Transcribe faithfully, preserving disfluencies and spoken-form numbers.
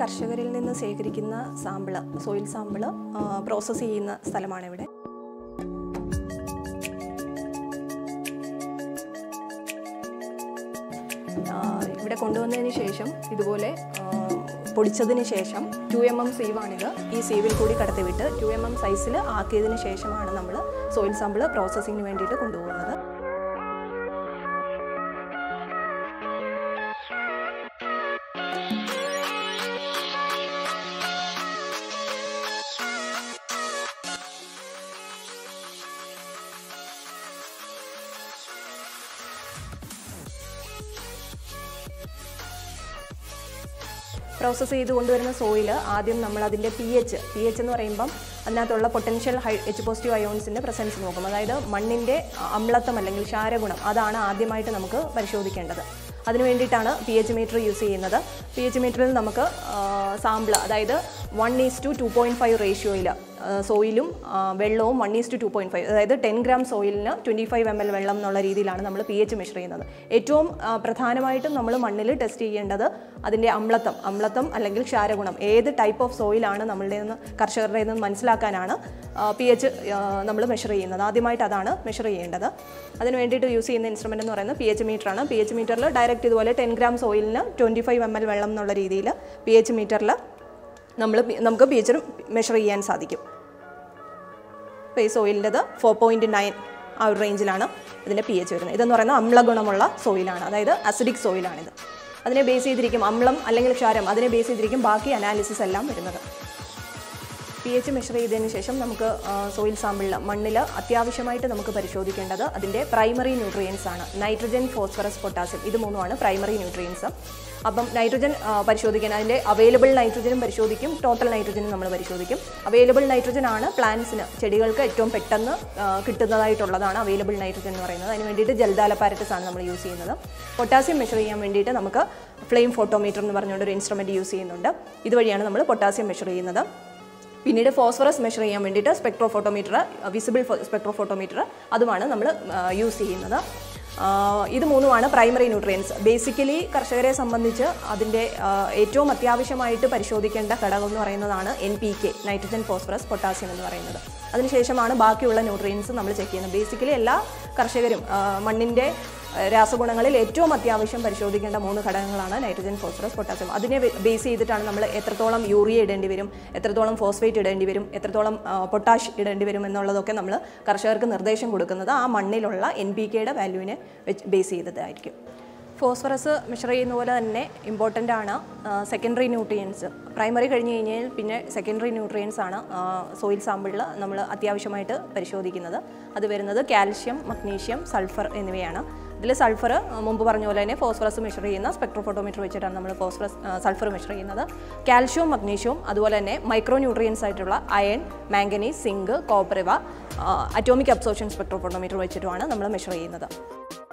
കർഷകരിൽ നിന്ന് ശേഖരിക്കുന്ന സാമ്പിൾ സോയിൽ സാമ്പിൾ പ്രോസസ്സ് ചെയ്യുന്ന സ്ഥലമാണ് ഇവിടെ. ഇവിടെ കൊണ്ടുവന്നതിന് ശേഷം ഇതുപോലെ പൊടിച്ചതിന് ശേഷം two millimeter സീവാണിത്. ഈ സീവിൽ കൂടി കടത്തിവിട്ട് two millimeter സൈസിൽ ആക്കിയതിന് ശേഷമാണ് നമ്മൾ സോയിൽ സാമ്പിൾ പ്രോസസ്സിങ്ങിന് വേണ്ടിയിട്ട് കൊണ്ടുപോകുന്നത്. പ്രോസസ്സ് ചെയ്ത് കൊണ്ടുവരുന്ന സോയിൽ ആദ്യം നമ്മൾ അതിൻ്റെ പി എച്ച് പി എച്ച് എന്ന് പറയുമ്പം അതിനകത്തുള്ള പൊട്ടൻഷ്യൽ ഹൈ എച്ച് പോസിറ്റീവ് അയോൺസിൻ്റെ പ്രസൻസ് നോക്കും. അതായത് മണ്ണിൻ്റെ അമ്ലത്വം അല്ലെങ്കിൽ ക്ഷാരഗുണം അതാണ് ആദ്യമായിട്ട് നമുക്ക് പരിശോധിക്കേണ്ടത്. അതിനു വേണ്ടിയിട്ടാണ് പി എച്ച് മീറ്റർ യൂസ് ചെയ്യുന്നത്. പി എച്ച് മീറ്ററിൽ നമുക്ക് സാമ്പിൾ അതായത് one is to two point five റേഷ്യോയിൽ സോയിലും വെള്ളവും one is to two point five അതായത് ടെൻ ഗ്രാം സോയിലിന് ട്വൻറ്റി ഫൈവ് എം എൽ വെള്ളം എന്നുള്ള രീതിയിലാണ് നമ്മൾ പി എച്ച് മെഷർ ചെയ്യുന്നത്. ഏറ്റവും പ്രധാനമായിട്ടും നമ്മൾ മണ്ണിൽ ടെസ്റ്റ് ചെയ്യേണ്ടത് അതിൻ്റെ അമ്ലത്വം അമ്ലത്വം അല്ലെങ്കിൽ ക്ഷാരഗുണം ഏത് ടൈപ്പ് ഓഫ് സോയിലാണ് നമ്മളുടെ നിന്ന് കർഷകരുടെ നിന്ന് മനസ്സിലാക്കാനാണ് പി എച്ച് നമ്മൾ മെഷർ ചെയ്യുന്നത്. ആദ്യമായിട്ട് അതാണ് മെഷർ ചെയ്യേണ്ടത്. അതിന് വേണ്ടിയിട്ട് യൂസ് ചെയ്യുന്ന ഇൻസ്ട്രുമെൻ്റ് എന്ന് പറയുന്നത് പി എച്ച് മീറ്ററാണ്. പി എച്ച് മീറ്ററിൽ ഡയറക്റ്റ് ഇതുപോലെ ടെൻ ഗ്രാം സോയിലിന് ട്വൻറ്റി ഫൈവ് എം എൽ വെള്ളം എന്നുള്ള രീതിയിൽ പി എച്ച് മീറ്ററിൽ നമ്മൾ നമുക്ക് പി എച്ച് മെഷർ ചെയ്യാൻ സാധിക്കും. അപ്പോൾ ഈ സോയിലിൻ്റെത് ഫോർ പോയിൻറ്റ് നയൻ ആ ഒരു റേഞ്ചിലാണ് ഇതിൻ്റെ പി എച്ച് വരുന്നത്. ഇതെന്ന് പറയുന്നത് അമ്ലഗുണമുള്ള സോയിലാണ്, അതായത് അസിഡിക് സോയിലാണിത്. അതിനെ ബേസ് ചെയ്തിരിക്കും അമ്ലം അല്ലെങ്കിൽ ക്ഷാരം, അതിനെ ബേസ് ചെയ്തിരിക്കും ബാക്കി അനാലിസിസ് എല്ലാം വരുന്നത്. പി എച്ച് മെഷർ ചെയ്തതിന് ശേഷം നമുക്ക് സോയിൽ സാമ്പിളിൽ മണ്ണിൽ അത്യാവശ്യമായിട്ട് നമുക്ക് പരിശോധിക്കേണ്ടത് അതിൻ്റെ പ്രൈമറി ന്യൂട്രിയൻസ് ആണ്. നൈട്രജൻ, ഫോസ്ഫറസ്, പൊട്ടാസ്യം ഇത് മൂന്നുമാണ് പ്രൈമറി ന്യൂട്രിയൻസ്. അപ്പം നൈട്രജൻ പരിശോധിക്കാൻ അതിൻ്റെ അവൈലബിൾ നൈട്രജനും പരിശോധിക്കും, ടോട്ടൽ നൈട്രജനും നമ്മൾ പരിശോധിക്കും. അവൈലബിൾ നൈട്രജൻ ആണ് പ്ലാന്റ്സിന് ചെടികൾക്ക് ഏറ്റവും പെട്ടെന്ന് കിട്ടുന്നതായിട്ടുള്ളതാണ് അവൈലബിൾ നൈട്രജൻ എന്ന് പറയുന്നത്. അതിന് വേണ്ടിയിട്ട് ജലദാല പാരറ്റസാണ് നമ്മൾ യൂസ് ചെയ്യുന്നത്. പൊട്ടാസ്യം മെഷർ ചെയ്യാൻ വേണ്ടിയിട്ട് നമുക്ക് ഫ്ലെയിം ഫോട്ടോമീറ്റർ എന്ന് പറഞ്ഞുകൊണ്ട് ഒരു ഇൻസ്ട്രുമെൻറ്റ് യൂസ് ചെയ്യുന്നുണ്ട്. ഇതുവഴിയാണ് നമ്മൾ പൊട്ടാസ്യം മെഷർ ചെയ്യുന്നത്. പിന്നീട് ഫോസ്ഫറസ് മെഷർ ചെയ്യാൻ വേണ്ടിയിട്ട് spectrophotometer, visible spectrophotometer അതുമാണ് നമ്മൾ യൂസ് ചെയ്യുന്നത്. ഇത് മൂന്നുമാണ് പ്രൈമറി ന്യൂട്രിയൻസ്. ബേസിക്കലി കർഷകരെ സംബന്ധിച്ച് അതിൻ്റെ ഏറ്റവും അത്യാവശ്യമായിട്ട് പരിശോധിക്കേണ്ട ഘടകം എന്ന് പറയുന്നതാണ് N P K, nitrogen, phosphorus, potassium എന്ന് പറയുന്നത്. അതിനുശേഷമാണ് ബാക്കിയുള്ള ന്യൂട്രിയൻസ് നമ്മൾ ചെക്ക് ചെയ്യുന്നത്. ബേസിക്കലി എല്ലാ കർഷകരും മണ്ണിൻ്റെ രാസഗുണങ്ങളിൽ ഏറ്റവും അത്യാവശ്യം പരിശോധിക്കേണ്ട മൂന്ന് ഘടകങ്ങളാണ് നൈട്രജൻ, ഫോസ്ഫറസ്, പൊട്ടാസ്യം. അതിനെ ബേസ് ചെയ്തിട്ടാണ് നമ്മൾ എത്രത്തോളം യൂറിയ ഇടേണ്ടി വരും, എത്രത്തോളം ഫോസ്ഫേറ്റ് ഇടേണ്ടി വരും, എത്രത്തോളം പൊട്ടാഷ് ഇടേണ്ടി വരും എന്നുള്ളതൊക്കെ നമ്മൾ കർഷകർക്ക് നിർദ്ദേശം കൊടുക്കുന്നത് ആ മണ്ണിലുള്ള എൻ പി കെയുടെ വാല്യൂവിനെ ബേസ് ചെയ്തതായിരിക്കും. ഫോസ്ഫറസ് മെഷർ ചെയ്യുന്ന പോലെ തന്നെ ഇമ്പോർട്ടൻ്റ് ആണ് സെക്കൻഡറി ന്യൂട്രിയൻസ്. പ്രൈമറി കഴിഞ്ഞ് കഴിഞ്ഞാൽ പിന്നെ സെക്കൻഡറി ന്യൂട്രിയൻസ് ആണ് സോയിൽ സാമ്പിളിൽ നമ്മൾ അത്യാവശ്യമായിട്ട് പരിശോധിക്കുന്നത്. അത് വരുന്നത് കാൽഷ്യം, മഗ്നീഷ്യം, സൾഫർ എന്നിവയാണ്. ഇതിൽ സൾഫർ മുമ്പ് പറഞ്ഞ പോലെ തന്നെ ഫോസ്ഫറസ് മെഷർ ചെയ്യുന്ന സ്പെക്ട്രോ ഫോട്ടോമീറ്റർ വെച്ചിട്ടാണ് നമ്മൾ ഫോസ്ഫറസ് സൾഫർ മെഷർ ചെയ്യുന്നത്. കാൽഷ്യവും മഗ്നീഷ്യവും അതുപോലെ തന്നെ മൈക്രോ ന്യൂട്രിയൻസ് ആയിട്ടുള്ള അയൺ, മാംഗനീസ്, സിങ്ക്, കോപ്പർ ഇവ അറ്റോമിക് അബ്സോർപ്ഷൻ സ്പെക്ട്രോ ഫോട്ടോമീറ്റർ വെച്ചിട്ടുമാണ് നമ്മൾ മെഷർ ചെയ്യുന്നത്.